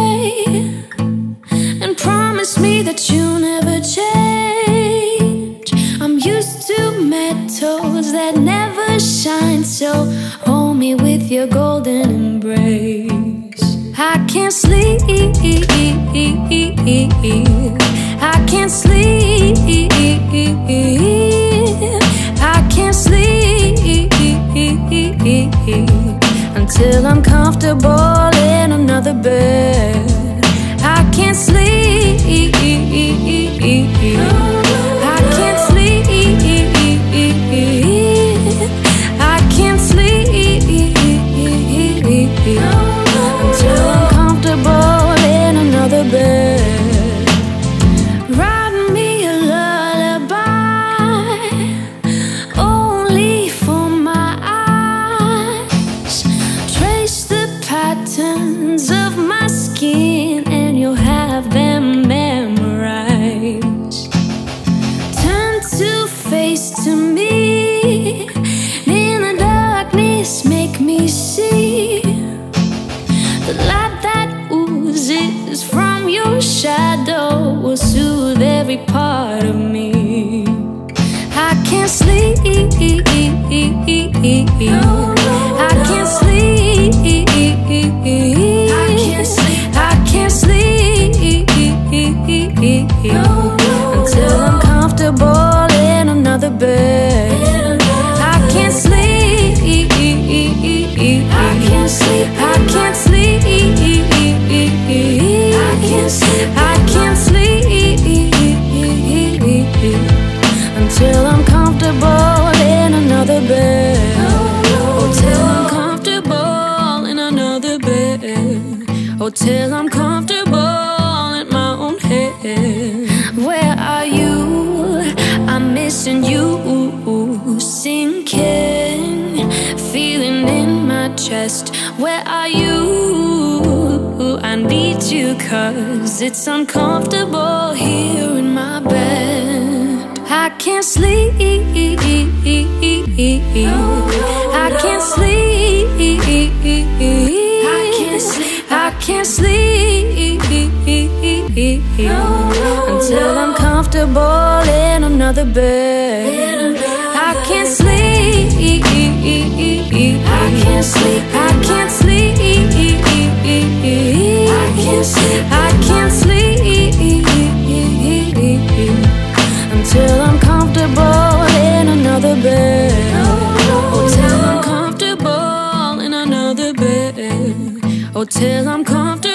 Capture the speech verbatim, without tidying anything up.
away, and promise me that you never change. I'm used to metals that never shine, so hold me with your golden embrace. I can't sleep, I can't sleep, I can't sleep until I'm comfortable in another bed. I can't sleep, I can't sleep, I can't sleep until I'm comfortable in another bed. Write me a lullaby only for my eyes. Trace the patterns of my skin and you'll have them memorized. Turn to face to me in the darkness, make me see the light that oozes from your shadow will soothe every part of me. I can't sleep, I can't sleep, I can't sleep until I'm comfortable in another bed. I can't sleep, I can't sleep, I can't sleep, I can't sleep, I can't sleep until I'm comfortable in another bed. Oh, till I'm comfortable in another bed. Oh, till I'm comfortable in my own head. Where are you? I'm missing you. Sinking, feeling in my chest. Where are you? I need you, cause it's uncomfortable here in my bed. I can't sleep, I can't sleep, I can't sleep until I'm comfortable in another bed. I can't sleep, I can't sleep, I can't sleep, I can't sleep, I can't sleep until I'm comfortable in another bed. Oh, till I'm comfortable in another bed. Oh, till I'm comfortable.